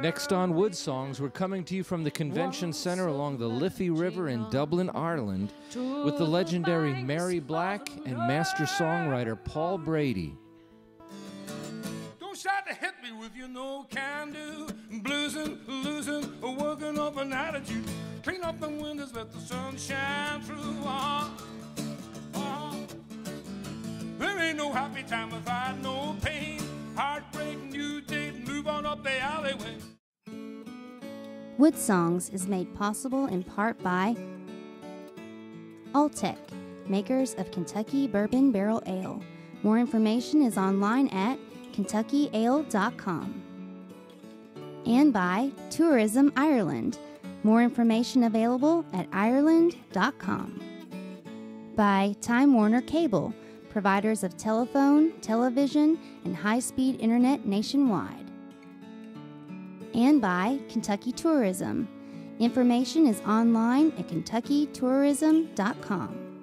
Next on WoodSongs, we're coming to you from the convention center along the Liffey River in Dublin, Ireland, with the legendary Mary Black and master songwriter Paul Brady. Don't try to hit me with your no can do, bluesin', losing, or working up an attitude. Clean up the windows, let the sun shine through. There ain't no happy time without no pain. Heartbreak, new date, move on up the alleyway. WoodSongs is made possible in part by Alltech, makers of Kentucky Bourbon Barrel Ale. More information is online at kentuckyale.com. And by Tourism Ireland. More information available at ireland.com. By Time Warner Cable, providers of telephone, television, and high-speed internet nationwide. And by Kentucky Tourism. Information is online at kentuckytourism.com.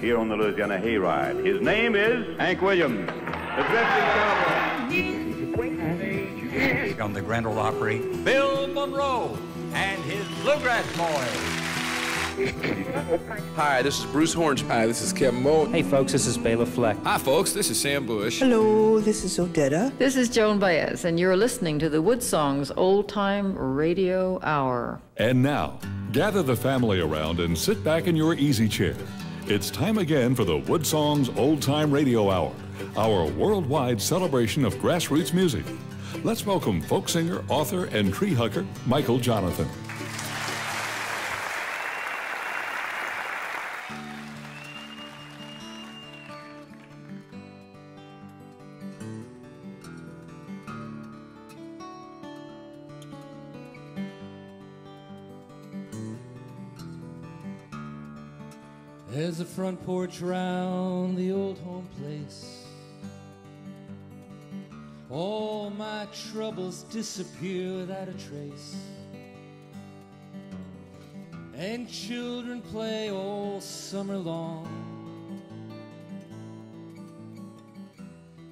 Here on the Louisiana Hayride, his name is Hank Williams, the drifting cowboy. On the Grand Ole Opry, Bill Monroe and his Bluegrass Boys. Hi, this is Bruce Hornsby. Hi, this is Kevin Moore. Hey, folks, this is Bela Fleck. Hi, folks, this is Sam Bush. Hello, this is Odetta. This is Joan Baez, and you're listening to the WoodSongs Old Time Radio Hour. And now, gather the family around and sit back in your easy chair. It's time again for the WoodSongs Old Time Radio Hour, our worldwide celebration of grassroots music. Let's welcome folk singer, author, and tree hugger, Michael Jonathan. There's a front porch round the old home place. All my troubles disappear without a trace. And children play all summer long.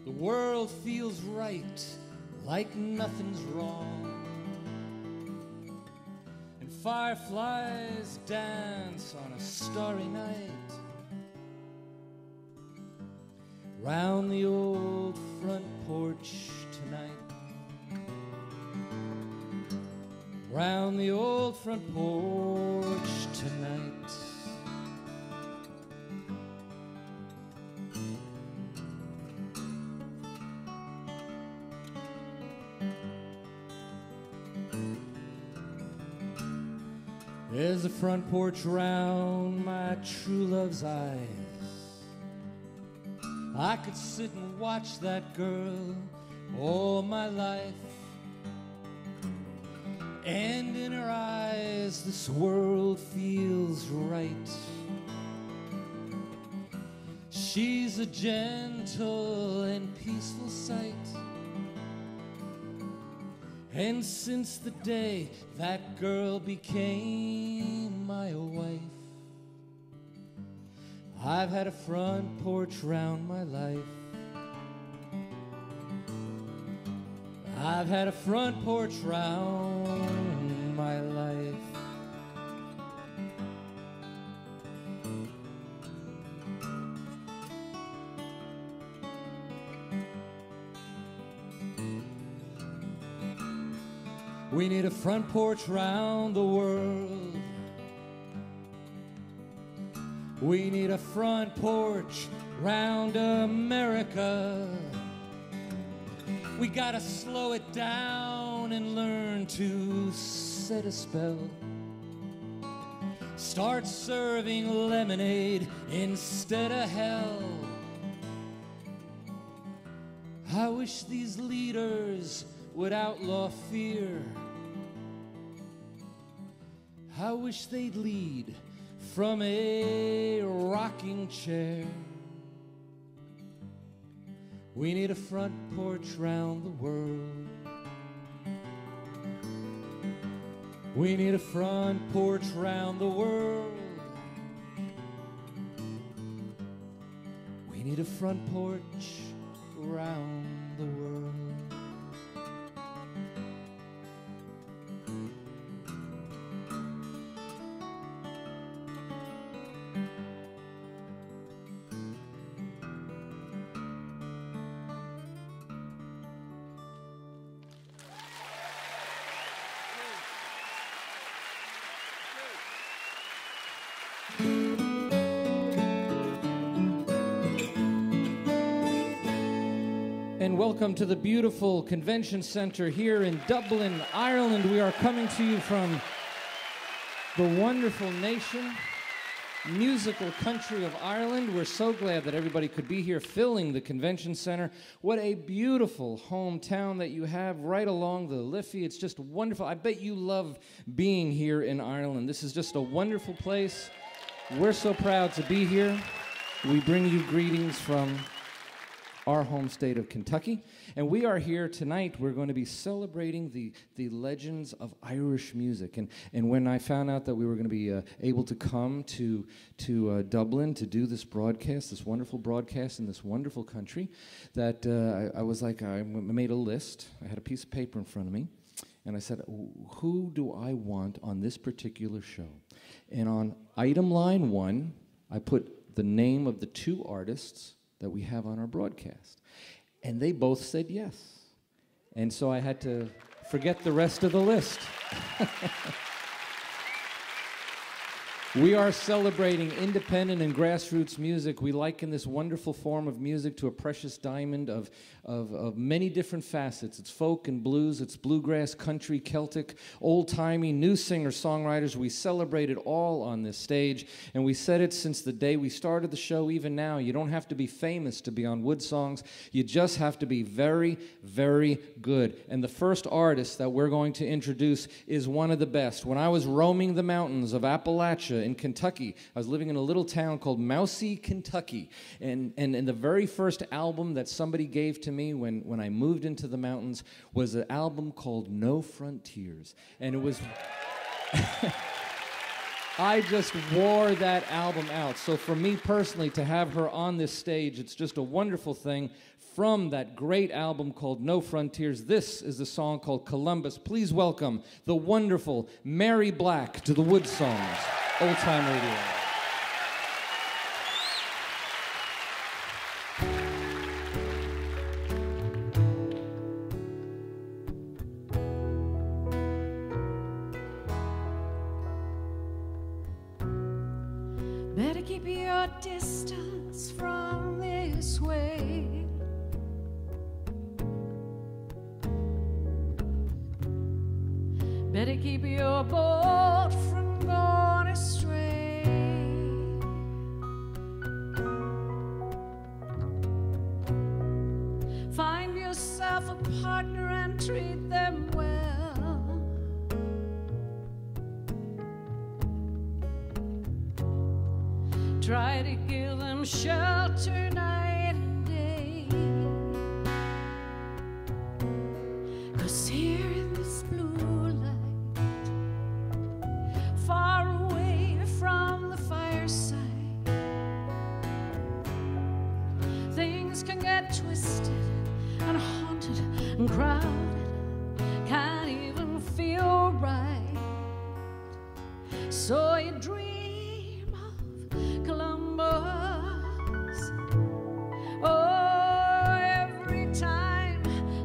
The world feels right, like nothing's wrong. And fireflies dance on a starry night round the old front porch tonight. Round the old front porch tonight. There's a front porch round my true love's eyes. I could sit and watch that girl all my life, and in her eyes this world feels right. She's a gentle and peaceful sight, and since the day that girl became my wife, I've had a front porch round my life. I've had a front porch round my life. We need a front porch round the world. We need a front porch round America. We gotta slow it down and learn to set a spell. Start serving lemonade instead of hell. I wish these leaders would outlaw fear. I wish they'd lead from a rocking chair. We need a front porch round the world. We need a front porch round the world. We need a front porch round the world. Welcome to the beautiful convention center here in Dublin, Ireland. We are coming to you from the wonderful nation, musical country of Ireland. We're so glad that everybody could be here filling the convention center. What a beautiful hometown that you have right along the Liffey. It's just wonderful. I bet you love being here in Ireland. This is just a wonderful place. We're so proud to be here. We bring you greetings from our home state of Kentucky, and we are here tonight. We're going to be celebrating the legends of Irish music, and when I found out that we were going to be able to come to Dublin to do this broadcast, this wonderful broadcast in this wonderful country, that I was like, I made a list. I had a piece of paper in front of me, and I said, who do I want on this particular show? And on item line 1, I put the name of the 2 artists that we have on our broadcast. And they both said yes. And so I had to forget the rest of the list. We are celebrating independent and grassroots music. We liken this wonderful form of music to a precious diamond of many different facets. It's folk and blues, it's bluegrass, country, Celtic, old-timey, new singer-songwriters. We celebrate it all on this stage, and we said it since the day we started the show, even now. You don't have to be famous to be on WoodSongs. You just have to be very, very good. And the first artist that we're going to introduce is one of the best. When I was roaming the mountains of Appalachia, in Kentucky. I was living in a little town called Mousie, Kentucky. And the very first album that somebody gave to me when I moved into the mountains was an album called No Frontiers. And it was... I just wore that album out. So for me personally, to have her on this stage, it's just a wonderful thing. From that great album called No Frontiers, this is the song called Columbus. Please welcome the wonderful Mary Black to the WoodSongs. Old Time Radio. Better keep your distance from this way. Better keep your boat from going astray. Find yourself a partner and treat them well. Try to give them shelter night and day. 'Cause here in this blue, far away from the fireside, things can get twisted and haunted and crowded, can't even feel right. So you dream of Columbus. Oh, every time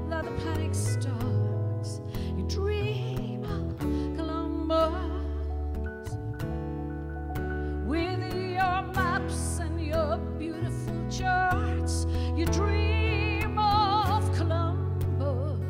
that the panic starts, you dream of Columbus. Charts, you dream of Columbus.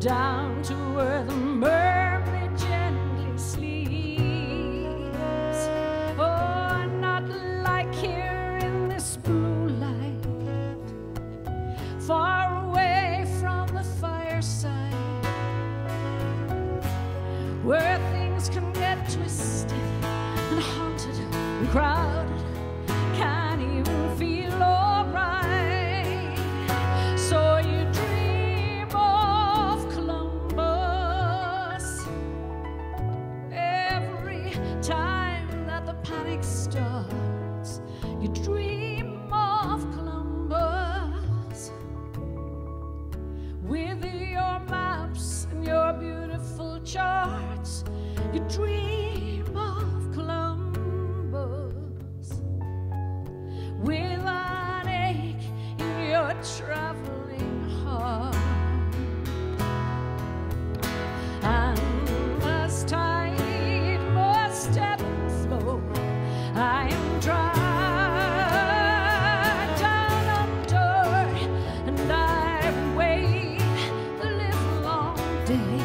down to where the mermaid gently sleeps. Oh, not like here in this moonlight, far away from the fireside, where things can get twisted and haunted and crowded, can't even feel alright. So you dream of Columbus every time that the panic starts. You dream of Columbus with your maps and your beautiful charts. You dream of Columbus with an ache in your traveling heart. And as tide must ebb and flow, I am dragged down under, and I wait the live long day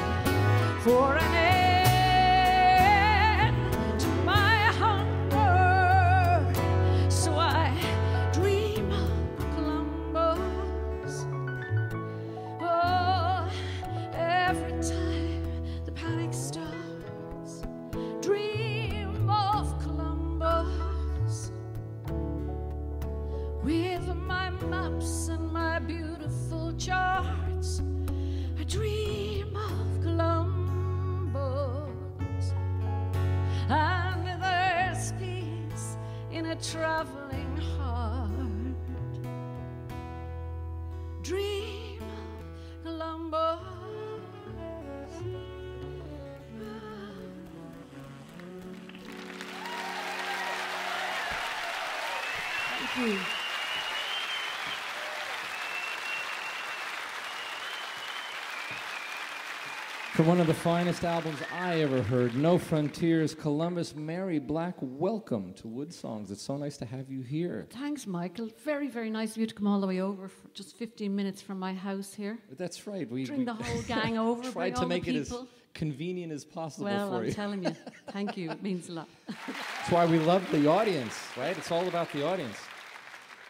for an end to my hunger. So I dream of Columbus. Oh, every time the panic starts, dream of Columbus with my maps and my beautiful charts. I dream of Columbus, and there's peace in a traveling heart. Dream of Columbus. Thank you. From one of the finest albums I ever heard, No Frontiers, Columbus, Mary Black, welcome to WoodSongs. It's so nice to have you here. Thanks, Michael. Very, very nice of you to come all the way over for just 15 minutes from my house here. That's right. We bring the whole gang over, tried to make it as convenient as possible for you. Well, I'm telling you, thank you. It means a lot. That's why we love the audience, right? It's all about the audience.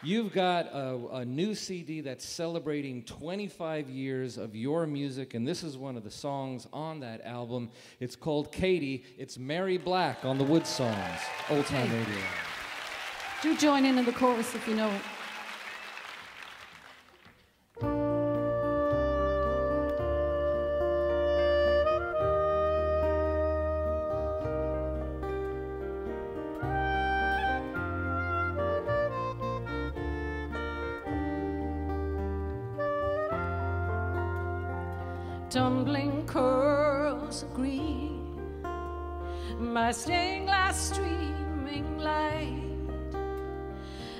You've got a new CD that's celebrating 25 years of your music, and this is one of the songs on that album. It's called Katie. It's Mary Black on the WoodSongs, Old Time Radio. Do join in the chorus if you know it. Tumbling curls of green, my stained glass streaming light,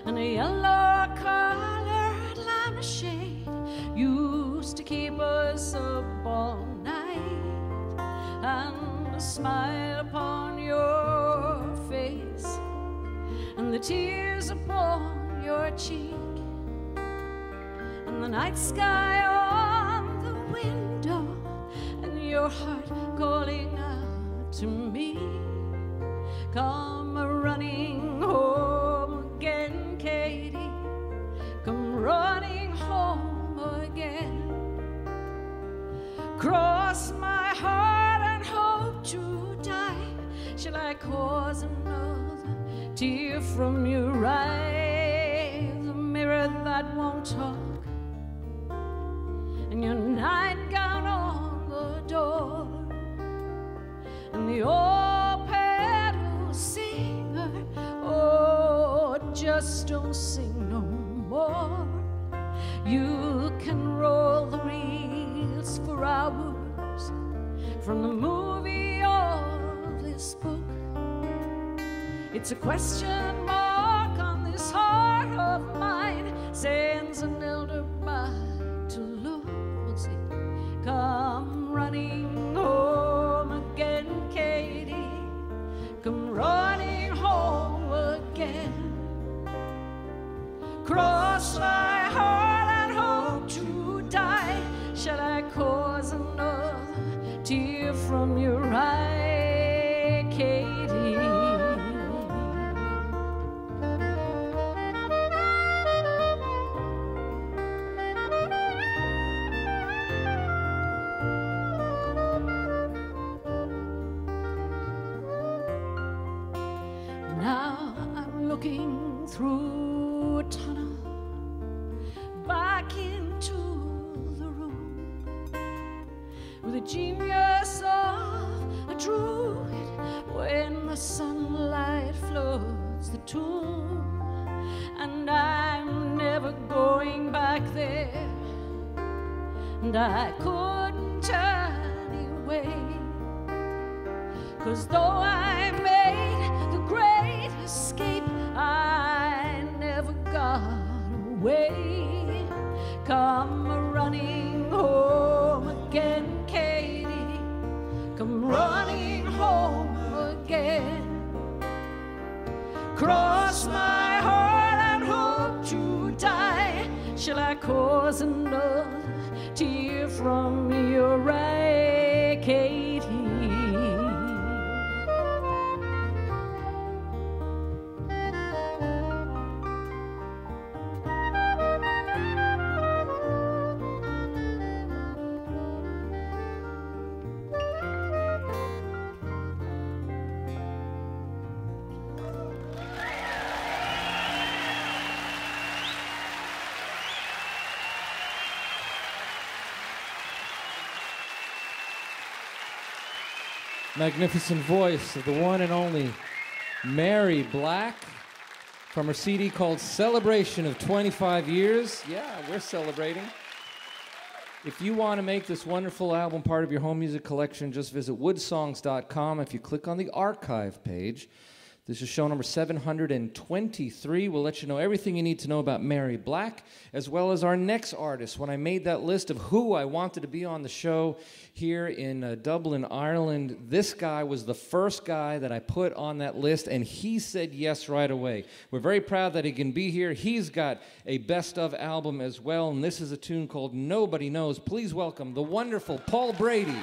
and a yellow-colored lampshade used to keep us up all night. And a smile upon your face, and the tears upon your cheek, and the night sky on the window, your heart calling out to me. Come running home again, Katie. Come running home again. Cross my heart and hope to die. Shall I cause another tear from your eye? The mirror that won't talk, and your nightgown on door, and the old pedal singer, oh, just don't sing no more. You can roll the reels for hours from the movie or this book. It's a question mark on this heart of mine, sends an elder bride to look. What's it? Come running home again, Katie. Come running home again. Cross my heart and hope to die. Shall I cause another tear from your eye, Katie. Now I'm looking through a tunnel back into the room with a genius of a druid. When the sunlight floods the tomb, and I'm never going back there, and I couldn't turn away, 'cause though I made the great escape, I never got away. Come running home again, Katie. Come running home again. Cross my heart and hope to die. Shall I cause another tear from your eye, Katie? Magnificent voice of the one and only Mary Black from her CD called Celebration of 25 Years. Yeah, we're celebrating. If you want to make this wonderful album part of your home music collection, just visit woodsongs.com. If you click on the archive page, this is show number 723. We'll let you know everything you need to know about Mary Black, as well as our next artist. When I made that list of who I wanted to be on the show here in Dublin, Ireland, this guy was the first guy that I put on that list, and he said yes right away. We're very proud that he can be here. He's got a best of album as well, and this is a tune called Nobody Knows. Please welcome the wonderful Paul Brady.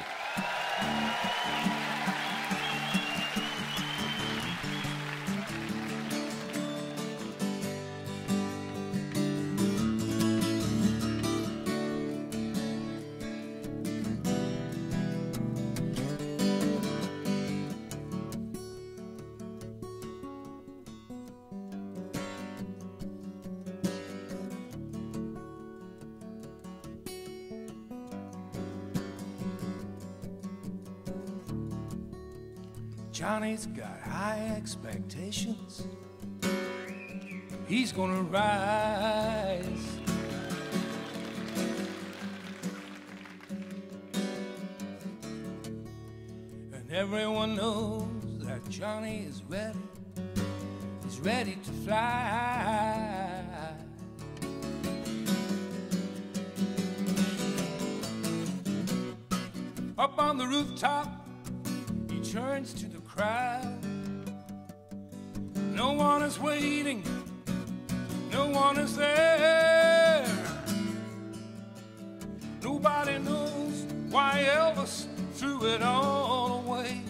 Johnny's got high expectations. He's gonna rise. And everyone knows that Johnny is ready. He's ready to fly. Up on the rooftop, he turns to the crowd. No one is waiting, no one is there. Nobody knows why Elvis threw it all away.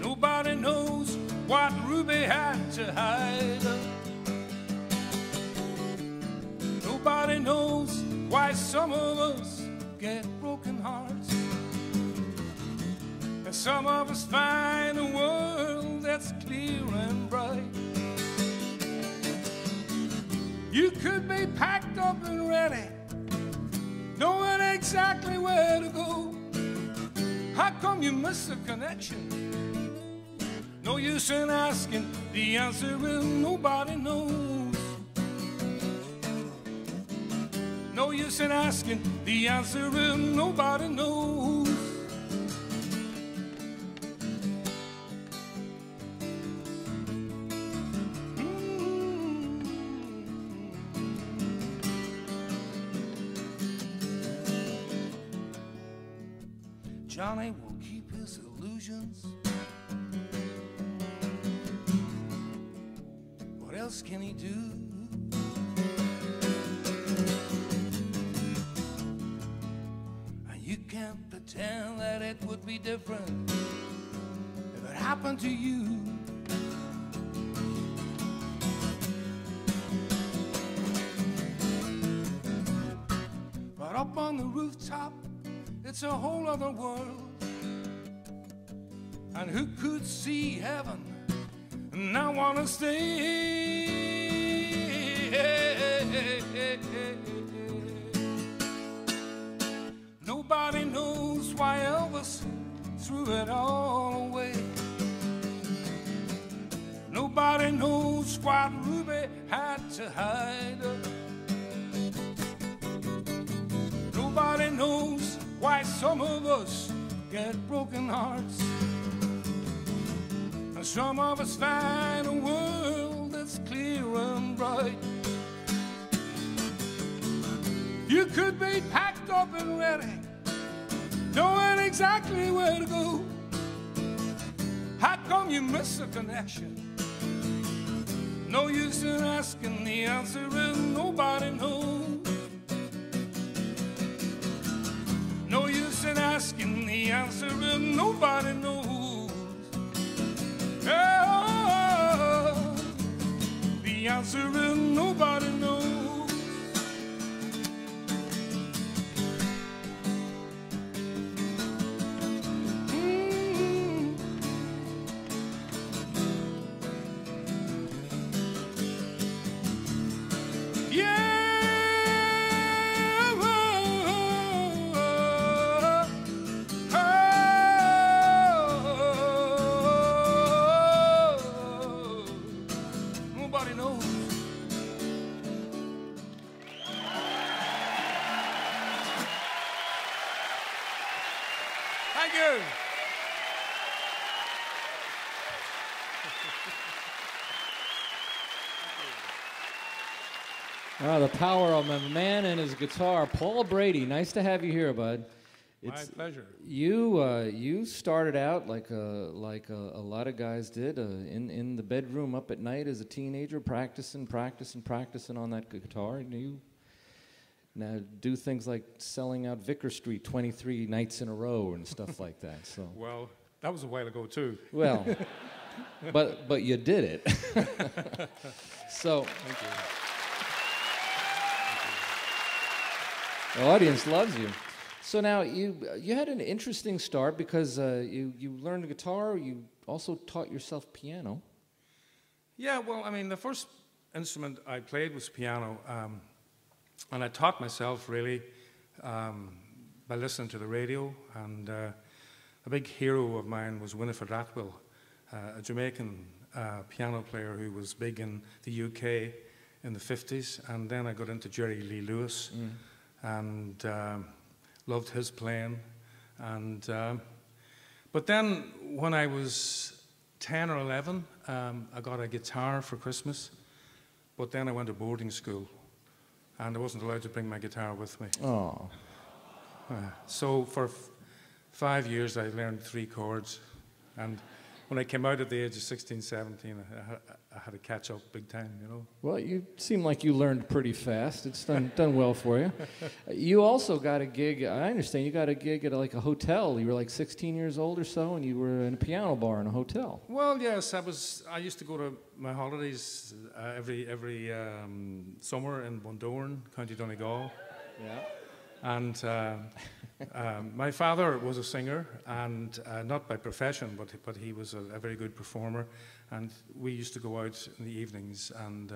Nobody knows what Ruby had to hide. Nobody knows why some of us get broken hearts. And some of us find a world that's clear and bright. You could be packed up and ready, knowing exactly where to go. How come you miss a connection? No use in asking, the answer is nobody knows. No use in asking, the answer is nobody knows. Johnny will keep his illusions. What else can he do? pretend that it would be different if it happened to you. But up on the rooftop, it's a whole other world. And who could see heaven and not want to stay? Nobody knows why Elvis threw it all away. Nobody knows what Ruby had to hide. Nobody knows why some of us get broken hearts. And some of us find a world that's clear and bright. You could be packed up and ready, knowing exactly where to go. How come you miss a connection? No use in asking, the answer is nobody knows. No use in asking, the answer is nobody knows. Oh, the answer is nobody knows. Oh, the power of a man and his guitar. Paul Brady, nice to have you here, bud. It's, my pleasure. You started out like a lot of guys did in the bedroom up at night as a teenager, practicing on that guitar. And you now do things like selling out Vicar Street 23 nights in a row and stuff like that. So well, that was a while ago too. Well, but you did it. So. Thank you. The audience loves you. So now you had an interesting start because you learned guitar. You also taught yourself piano. Yeah, well, I mean, the first instrument I played was piano, and I taught myself really by listening to the radio. And a big hero of mine was Winifred Atwell, a Jamaican piano player who was big in the UK in the 50s. And then I got into Jerry Lee Lewis. Mm. And loved his playing. And but then when I was 10 or 11, I got a guitar for Christmas, but then I went to boarding school, and I wasn't allowed to bring my guitar with me. Oh. So for 5 years, I learned 3 chords, and when I came out at the age of 16, 17, I had to catch up big time, you know. Well, you seem like you learned pretty fast. It's done well for you. You also got a gig, I understand, you got a gig at like a hotel. You were like 16 years old or so, and you were in a piano bar in a hotel. Well, yes, I used to go to my holidays every summer in Bundoran, County Donegal. Yeah. And my father was a singer, and not by profession, but he was a very good performer. And we used to go out in the evenings, and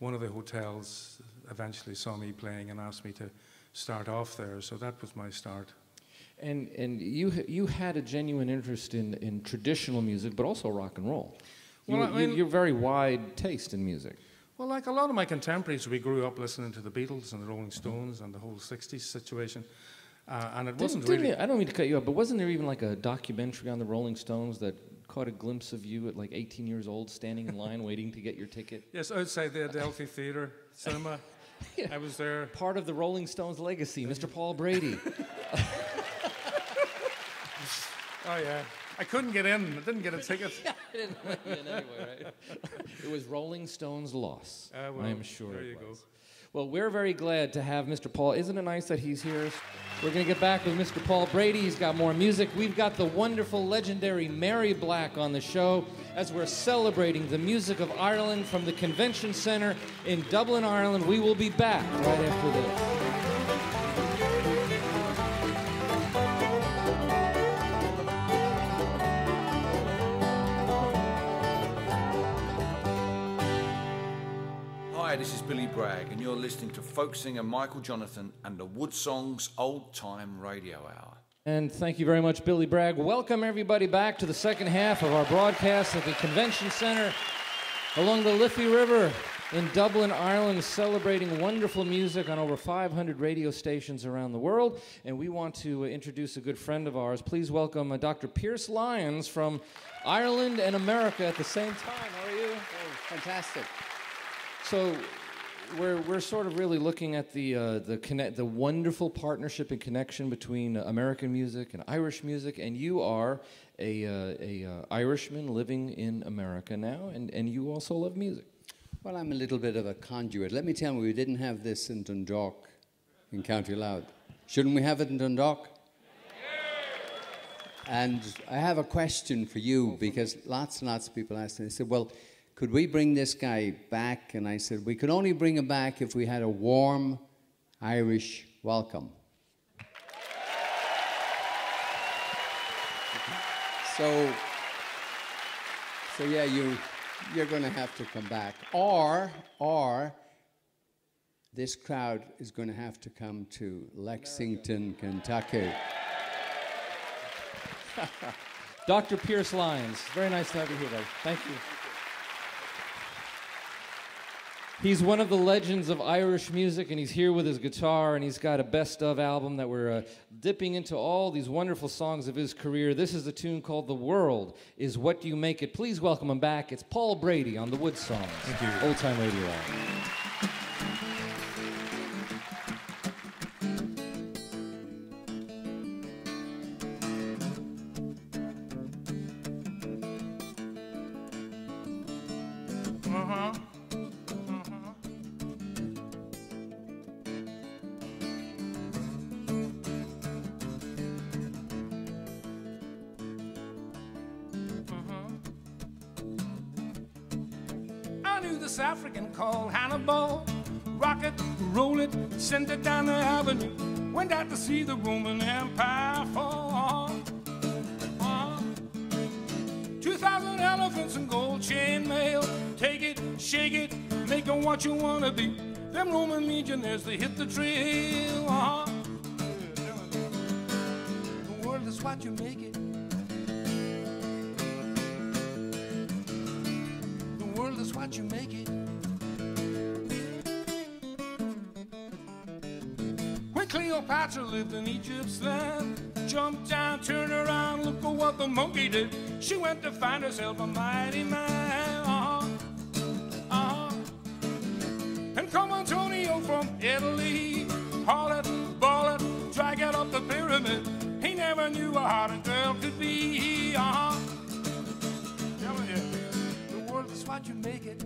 one of the hotels eventually saw me playing and asked me to start off there. So that was my start. And you had a genuine interest in traditional music, but also rock and roll. Well, you're very wide taste in music. Well, like a lot of my contemporaries, we grew up listening to the Beatles and the Rolling Stones and the whole 60s situation. And it wasn't really... I don't mean to cut you off, but wasn't there even like a documentary on the Rolling Stones that caught a glimpse of you at like 18 years old standing in line waiting to get your ticket? Yes, outside the Adelphi Theatre Cinema. Yeah. I was there. Part of the Rolling Stones legacy, Mr. Paul Brady. Oh, yeah. I couldn't get in. I didn't get a ticket. Yeah, I didn't let you in anyway, right? It was Rolling Stone's loss, well, I am sure. There you go. Well, we're very glad to have Mr. Paul. Isn't it nice that he's here? We're going to get back with Mr. Paul Brady. He's got more music. We've got the wonderful, legendary Mary Black on the show as we're celebrating the music of Ireland from the Convention Center in Dublin, Ireland. We will be back right after this. Hi, this is Billy Bragg, and you're listening to folk singer Michael Jonathan and the WoodSongs Old Time Radio Hour. And thank you very much, Billy Bragg. Welcome, everybody, back to the second half of our broadcast at the Convention Center along the Liffey River in Dublin, Ireland, celebrating wonderful music on over 500 radio stations around the world. And we want to introduce a good friend of ours. Please welcome Dr. Pierce Lyons from Ireland and America at the same time. How are you? Oh, fantastic. So we're sort of really looking at the wonderful partnership and connection between American music and Irish music, and you are a Irishman living in America now, and you also love music. Well, I'm a little bit of a conduit. Let me tell you, we didn't have this in Dundalk, in County Louth. Shouldn't we have it in Dundalk? And I have a question for you, because lots and lots of people asked me, they said, well, could we bring this guy back? And I said, we could only bring him back if we had a warm Irish welcome. So yeah, you're going to have to come back. Or this crowd is going to have to come to Lexington, Kentucky. Dr. Pierce Lyons, very nice to have you here, though. Thank you. He's one of the legends of Irish music, and he's here with his guitar, and he's got a best of album that we're dipping into all these wonderful songs of his career. This is a tune called The World Is What You Make It. Please welcome him back. It's Paul Brady on the WoodSongs. Thank you. Old Time Radio Hour. See the Roman Empire fall. 2,000 elephants and gold chain mail. Take it, shake it, make them what you want to be. Them Roman legionnaires, they hit the trail. The world is what you make it. The world is what you make it. Cleopatra lived in Egypt's land. Jump down, turn around, look at what the monkey did. She went to find herself a mighty man. And come Antonio from Italy, haul it, ball it, drag it up the pyramid. He never knew how hot a girl could be. Telling you, the world is what you make it.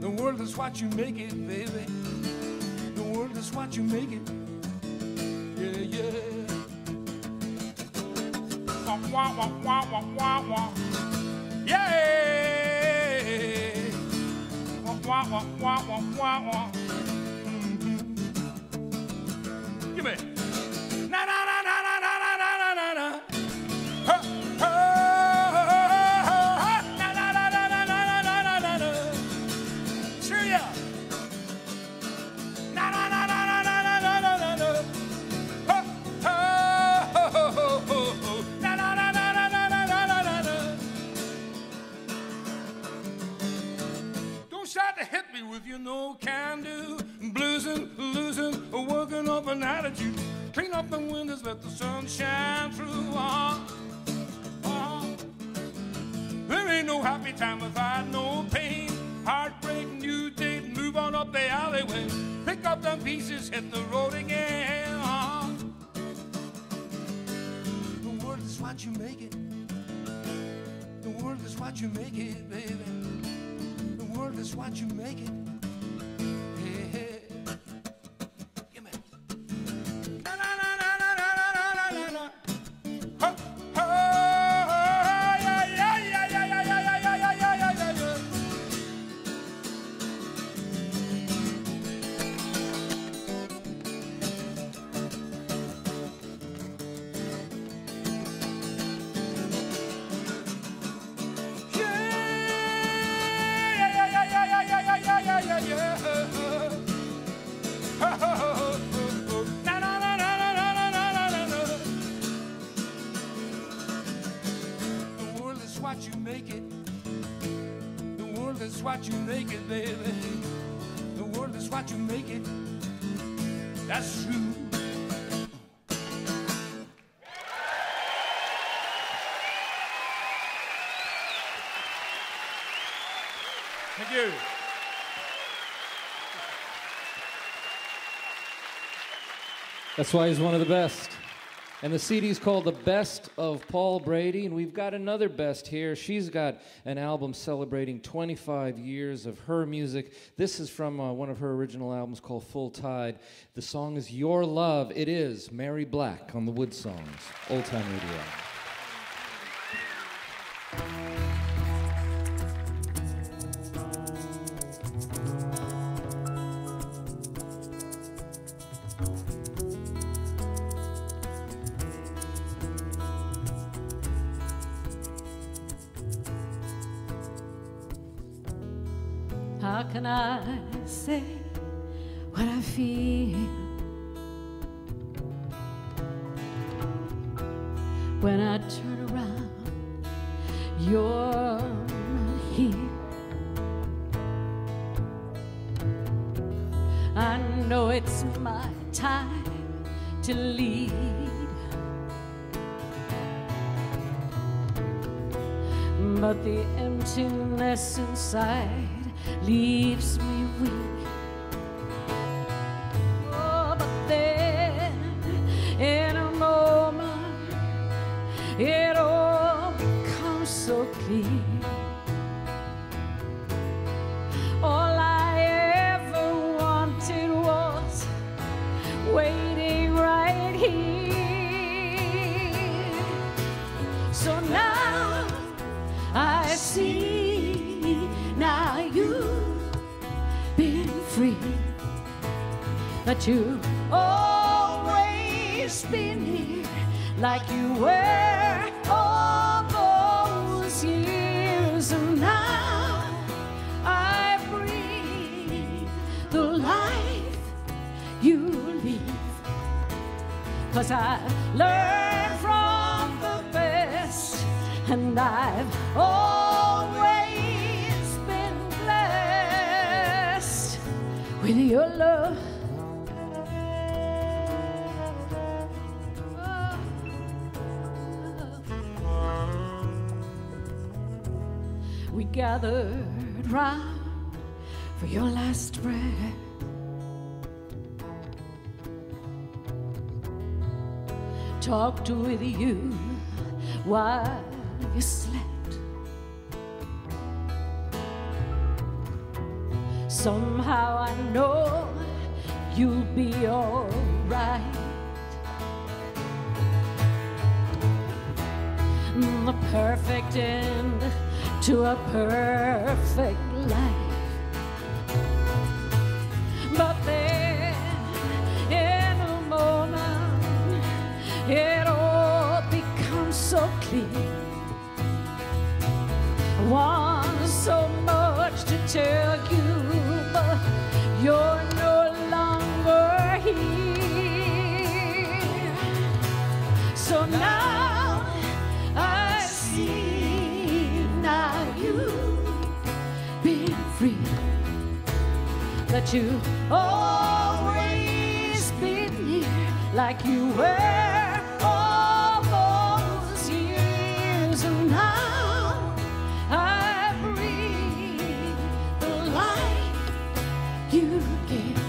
The world is what you make it, baby. The world is what you make it. Yeah, yeah. Wah, wah, wah, wah, wah, wah, wah. Yeah. Wah, wah, wah, wah, wah, wah, wah. Mm-hmm. Give me. Na, na, na, na, na, na, na, na, na, na. Huh, huh. If you know can do, bluesin', losing, or working up an attitude, clean up the windows, let the sun shine through. There ain't no happy time without no pain. Heartbreak, new date, move on up the alleyway, pick up them pieces, hit the road again. The world is what you make it. The world is what you make it, baby. The world is what you make it. Yeah. is what you make it, baby. The world is what you make it. That's true. Thank you. That's why he's one of the best. And the CD's called The Best of Paul Brady, and we've got another best here. She's got an album celebrating 25 years of her music. This is from one of her original albums called Full Tide. The song is Your Love. It is Mary Black on the WoodSongs, Old Time Radio. How can I say what I feel when I turn around? You're here. I know it's my time to lead, but the emptiness inside leaves me weak. Oh, but then in a moment it all becomes so clear. All I ever wanted was waiting right here. So now I see. That you've always been here, like you were all those years. And now I breathe the life you leave, 'cause I learned from the best, and I've always been blessed with your love. Gathered round for your last breath, talked with you while you slept. Somehow I know you'll be all right. The perfect end to a perfect life. But then, in a moment, it all becomes so clear. I want so much to tell you, but you're no longer here. So now I see. Free, that you've always been here, like you were all those years. And now I breathe the life you give,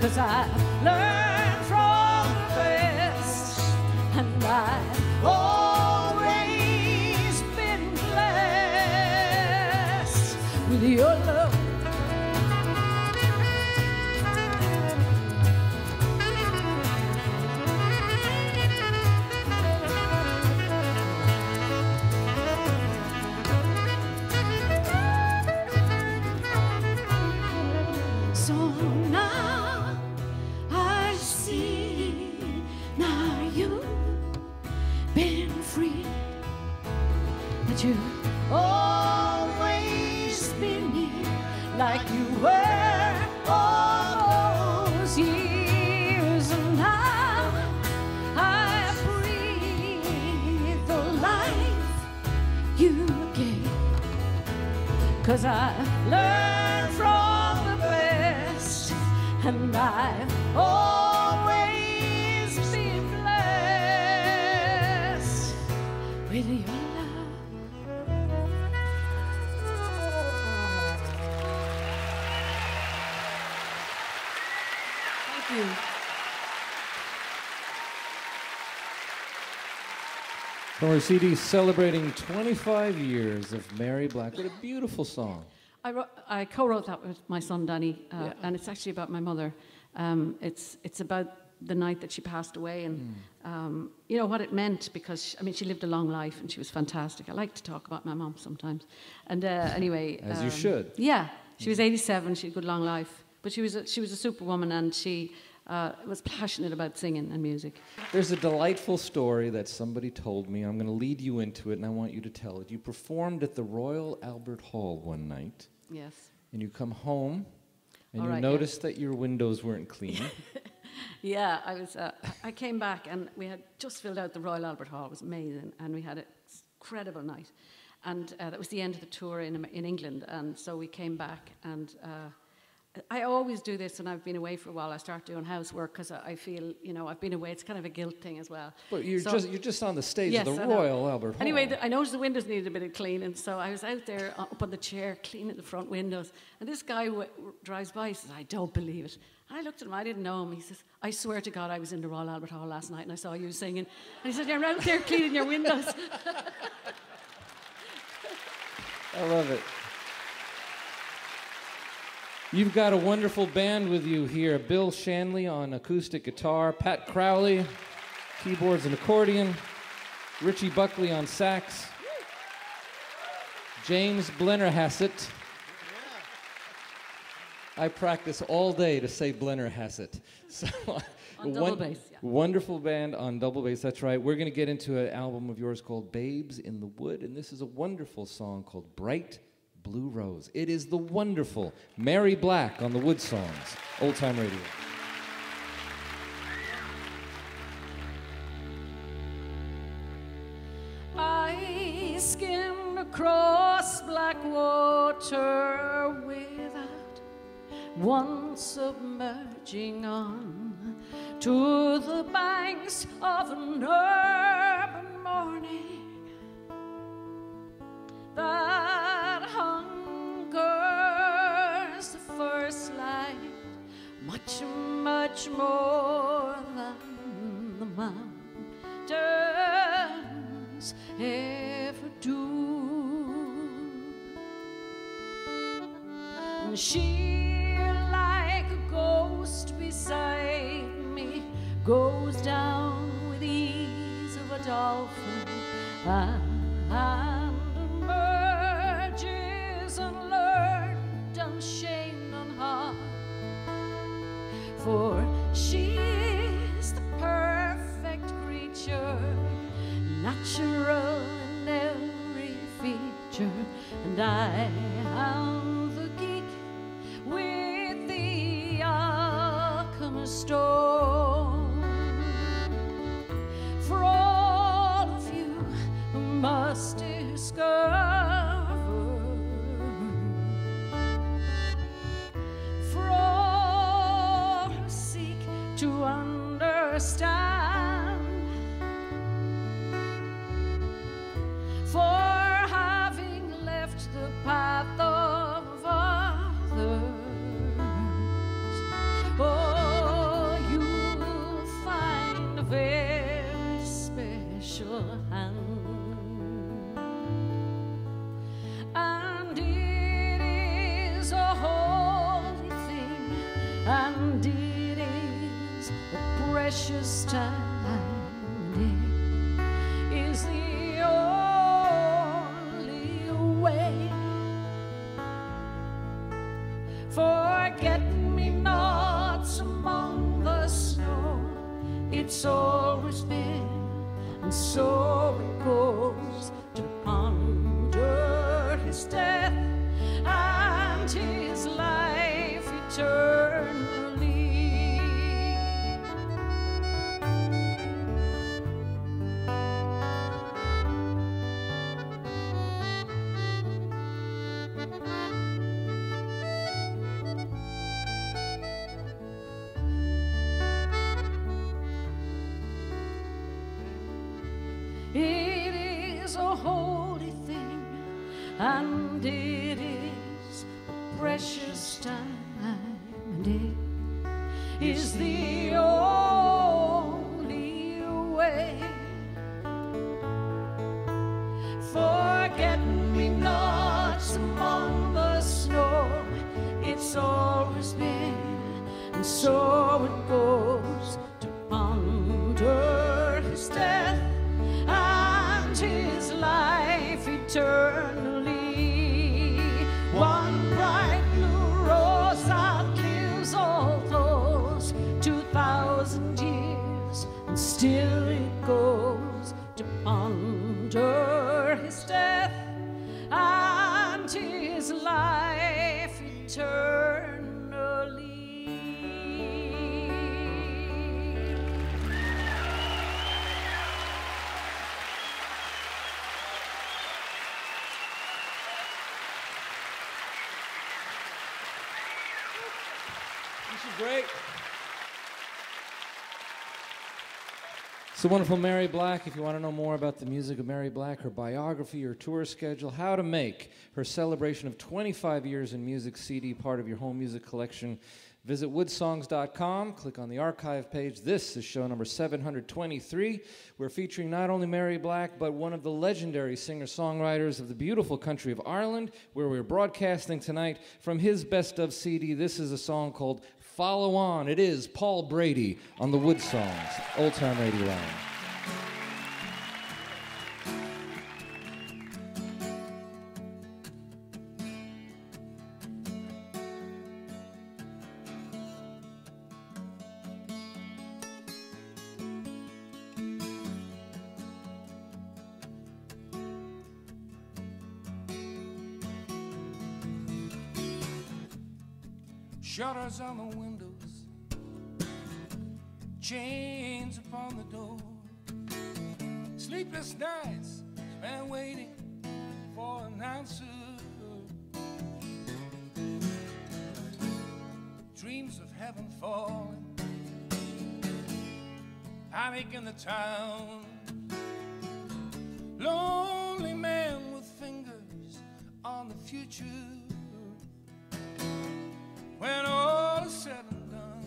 'cause I learned from the best, and I've always been blessed with your love. So now I see, now you've been free, that you always been here, like you were all those years. And now I breathe the life you gave, 'cause I learned from the best, and I always be blessed with your love. Thank you. From our CD celebrating 25 years of Mary Black. What a beautiful song. I co-wrote that with my son, Danny, and it's actually about my mother. It's about the night that she passed away and, you know, what it meant, because, I mean, she lived a long life and she was fantastic. I like to talk about my mom sometimes. And anyway... As you should. Yeah. She was 87. She had a good long life. But she was a superwoman, and she... was passionate about singing and music. There's a delightful story that somebody told me. I'm going to lead you into it, and I want you to tell it. You performed at the Royal Albert Hall one night. Yes. And you come home, and you noticed that your windows weren't clean. Yeah, I was. I came back, and we had just filled out the Royal Albert Hall. It was amazing, and we had an incredible night. And that was the end of the tour in England, and so we came back, and... I always do this when I've been away for a while. I start doing housework because I feel, you know, I've been away. It's kind of a guilt thing as well. But you're just on the stage of the Royal Albert Hall. Anyway, I noticed the windows needed a bit of cleaning, so I was out there up on the chair cleaning the front windows. And this guy drives by. He says, "I don't believe it." And I looked at him. I didn't know him. He says, "I swear to God, I was in the Royal Albert Hall last night and I saw you singing." And he said, "You're out there cleaning your windows." I love it. You've got a wonderful band with you here. Bill Shanley on acoustic guitar, Pat Crowley, keyboards and accordion, Richie Buckley on sax, James Blennerhassett. I practice all day to say Blennerhassett. So, on double bass. Yeah. Wonderful band on double bass, that's right. We're going to get into an album of yours called Babes in the Wood, and this is a wonderful song called Bright Blue Rose. It is the wonderful Mary Black on the WoodSongs, Old Time Radio. I skimmed across black water without once submerging on to the banks of an urban morning that hungers the first light much, much more than the mountains ever do. And she, like a ghost beside me, goes down with ease of a dolphin. Unlearned, unshamed, unharmed, for she's the perfect creature, natural in every feature, and I am the geek with the alchemist's stone. For all of you who must discover. To understand, for having left the path of others, oh, you'll find a very special hand, and it is a holy thing, and it precious time is the only way. Forget me nots among the snow, it's always been, and so it goes to ponder his death and his life eternal. and it is a precious time, and it is the only way. Forget me nots among the snow, it's always been, and so it goes to ponder his death and his life eternally. One bright blue rose outlives all those 2,000 years, and still it goes to ponder his death and his life eternally. Great. It's the wonderful Mary Black. If you want to know more about the music of Mary Black, her biography, her tour schedule, how to make her celebration of 25 years in music CD part of your home music collection, visit woodsongs.com, click on the archive page. This is show number 723. We're featuring not only Mary Black, but one of the legendary singer-songwriters of the beautiful country of Ireland, where we're broadcasting tonight from his Best Of CD. This is a song called Follow On. It is Paul Brady on the WoodSongs, Old Time Radio Hour. Shutters on the windows, chains upon the door, sleepless nights spent waiting for an answer, dreams of heaven falling, panic in the town, lonely man with fingers on the future. When all is said and done,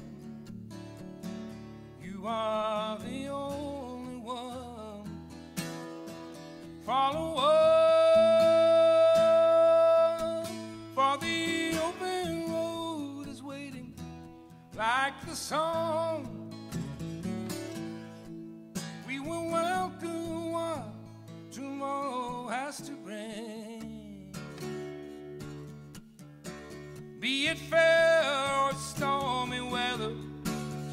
you are the only one. Follow on, for the open road is waiting, like the song. We will welcome what tomorrow has to bring. Be it fair or stormy weather,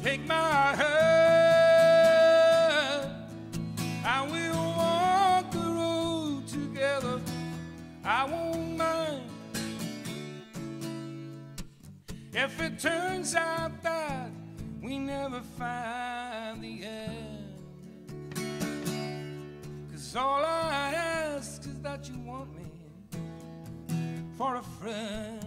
take my hand. I will walk the road together, I won't mind. If it turns out bad, we never find the end. 'Cause all I ask is that you want me for a friend.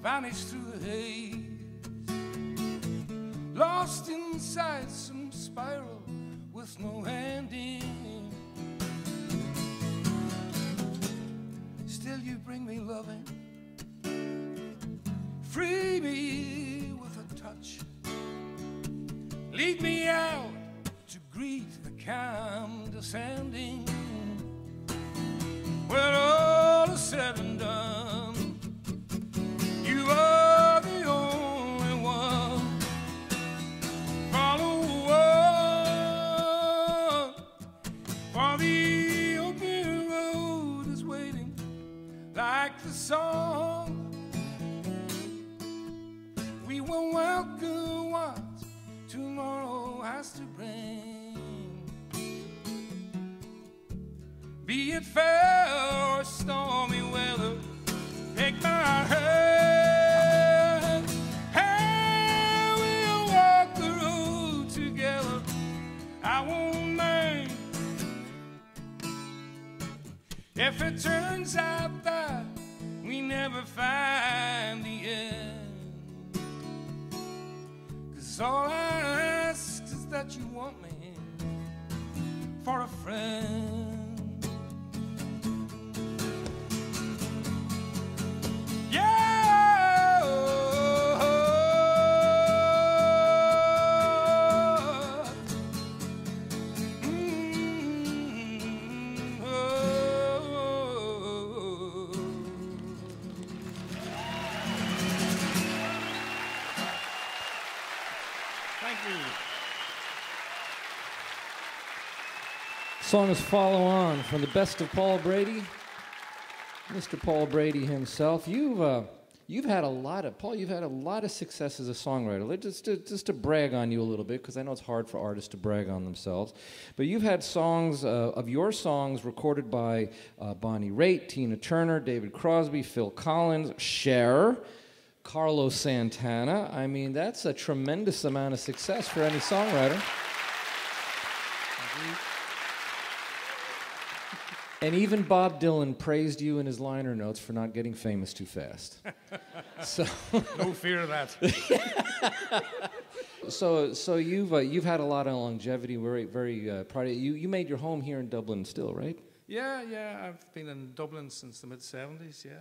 Vanished through the haze, lost inside some spiral with no ending. Still you bring me loving, free me with a touch, lead me out to greet the calm descending. When all is said and done, you are the only one. Follow on, for the open road is waiting, like the song. We will welcome what tomorrow has to bring. Be it fair or stormy weather, take my hand. I won't mind. If it turns out that we never find the end, 'cause all I ask is that you want me for a friend. Yeah! Song is Follow On from the best of Paul Brady, Mr. Paul Brady himself. You've had a lot of, Paul, you've had a lot of success as a songwriter. Just to brag on you a little bit, because I know it's hard for artists to brag on themselves. But you've had songs, of your songs recorded by Bonnie Raitt, Tina Turner, David Crosby, Phil Collins, Cher, Carlos Santana. I mean, that's a tremendous amount of success for any songwriter. And even Bob Dylan praised you in his liner notes for not getting famous too fast. So no fear of that. So you've had a lot of longevity. We're very proud of you. You made your home here in Dublin still, right? Yeah. I've been in Dublin since the mid-'70s. Yeah.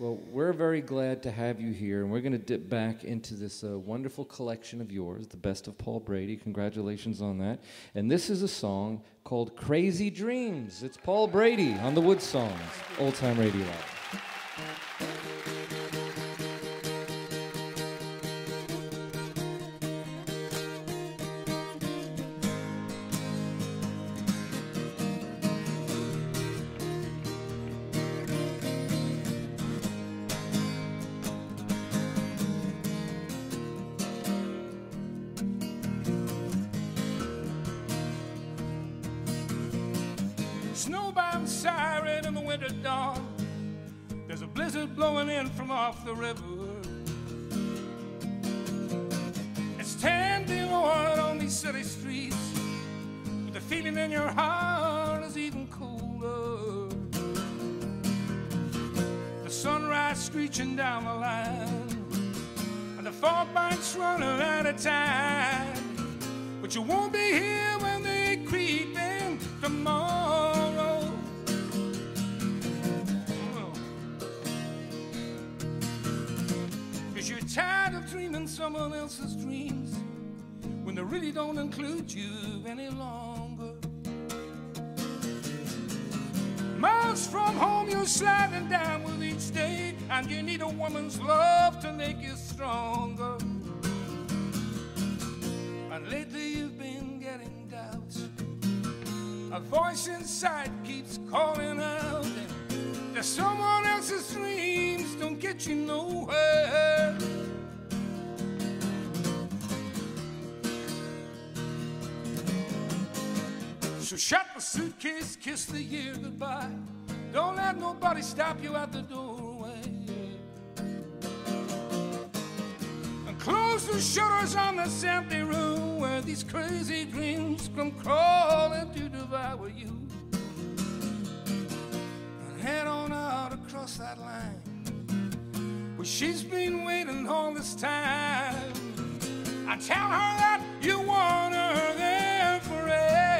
Well, we're very glad to have you here, and we're going to dip back into this wonderful collection of yours, the best of Paul Brady. Congratulations on that. And this is a song called Crazy Dreams. It's Paul Brady on the WoodSongs, Old Time Radio Live. Snowbound siren in the winter dawn. There's a blizzard blowing in from off the river. It's 10 to 1 on these city streets, but the feeling in your heart is even colder. The sunrise screeching down the line, and the fog banks running out of time. But you won't be here when they creep in tomorrow. Tired of dreaming someone else's dreams when they really don't include you any longer. Miles from home you're sliding down with each day, and you need a woman's love to make you stronger. And lately you've been getting doubts. A voice inside keeps calling out that someone else's dreams don't get you nowhere. So shut the suitcase, kiss the year goodbye. Don't let nobody stop you at the doorway. And close the shutters on this empty room where these crazy dreams come crawling to devour you. And head on out across that line where she's been waiting all this time. I tell her that you want her there forever.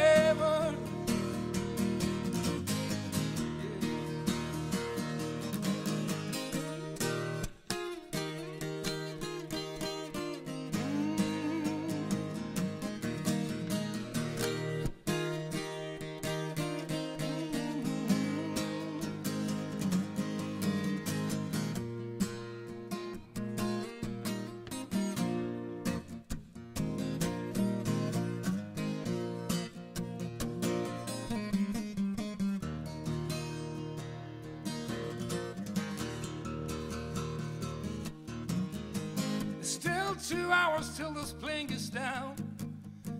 Till this plane gets down,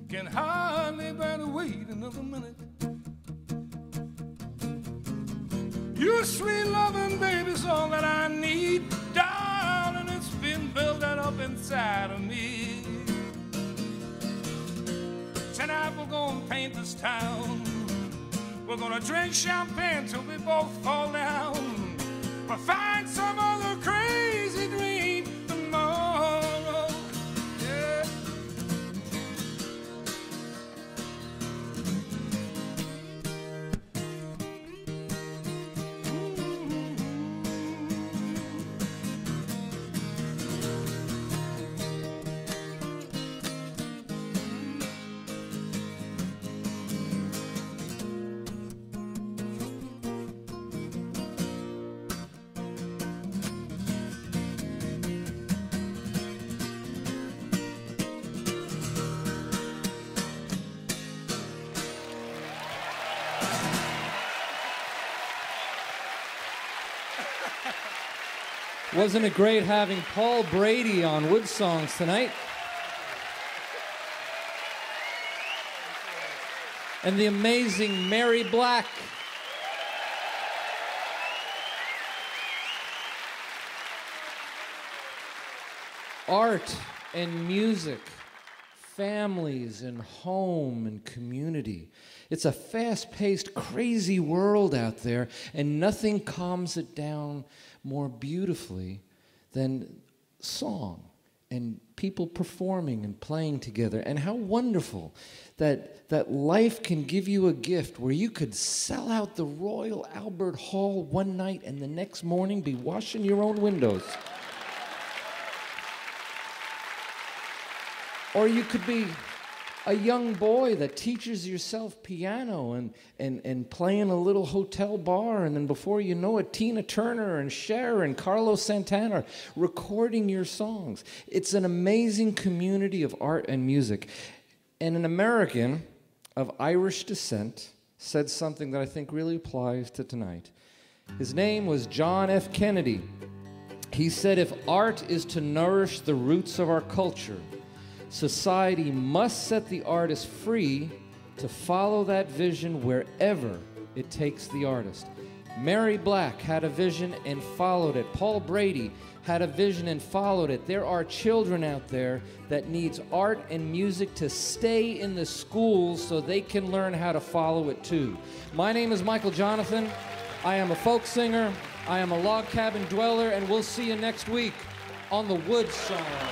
can hardly bear to wait another minute. Your sweet loving baby's all that I need, darling. It's been built up inside of me. Tonight we'll go and paint this town. We're gonna drink champagne till we both fall down. We'll find some other crazy dream tomorrow. Yeah. Wasn't it great having Paul Brady on WoodSongs tonight? And the amazing Mary Black. Art and music, families and home and community. It's a fast-paced, crazy world out there, and nothing calms it down more beautifully than song and people performing and playing together. And how wonderful that life can give you a gift where you could sell out the Royal Albert Hall one night and the next morning be washing your own windows. Or you could be a young boy that teaches yourself piano and playing a little hotel bar, and then before you know it, Tina Turner and Cher and Carlos Santana recording your songs. It's an amazing community of art and music. And an American of Irish descent said something that I think really applies to tonight. His name was John F. Kennedy. He said, "If art is to nourish the roots of our culture, society must set the artist free to follow that vision wherever it takes the artist." Mary Black had a vision and followed it. Paul Brady had a vision and followed it. There are children out there that needs art and music to stay in the schools so they can learn how to follow it too. My name is Michael Jonathan. I am a folk singer. I am a log cabin dweller, and we'll see you next week on the WoodSongs.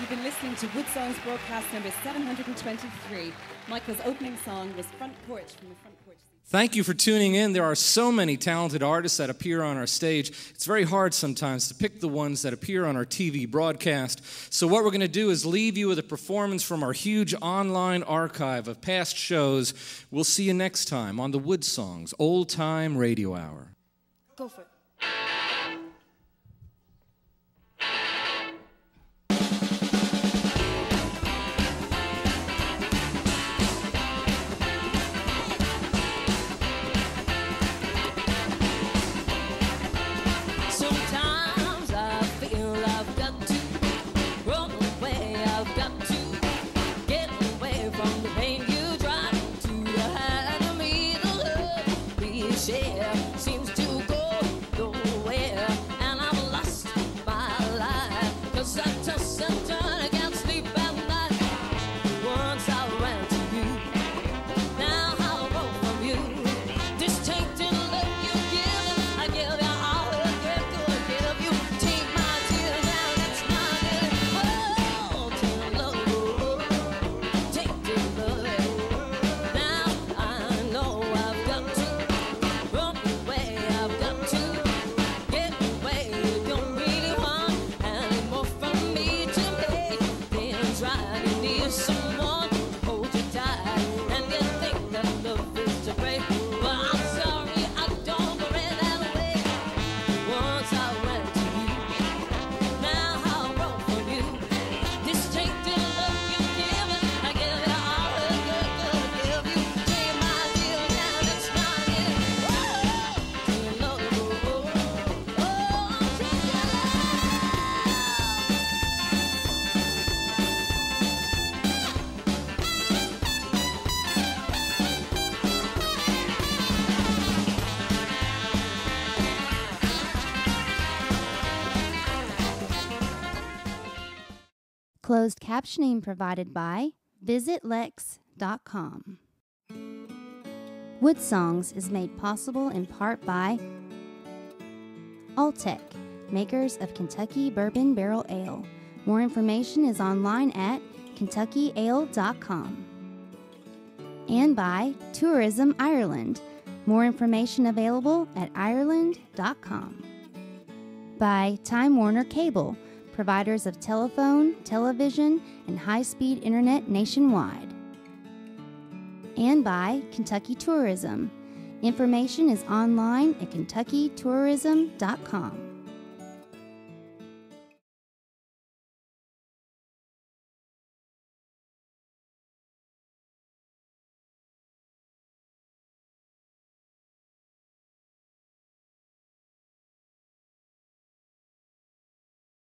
You've been listening to WoodSongs broadcast number 723. Michael's opening song was Front Porch from the Front Porch. Thank you for tuning in. There are so many talented artists that appear on our stage. It's very hard sometimes to pick the ones that appear on our TV broadcast. So what we're going to do is leave you with a performance from our huge online archive of past shows. We'll see you next time on the WoodSongs Old Time Radio Hour. Go for it. Cher seems to go Closed captioning provided by visitlex.com. WoodSongs is made possible in part by Alltech, makers of Kentucky Bourbon Barrel Ale. More information is online at kentuckyale.com. And by Tourism Ireland. More information available at ireland.com. By Time Warner Cable, providers of telephone, television, and high-speed internet nationwide. And by Kentucky Tourism. Information is online at kentuckytourism.com.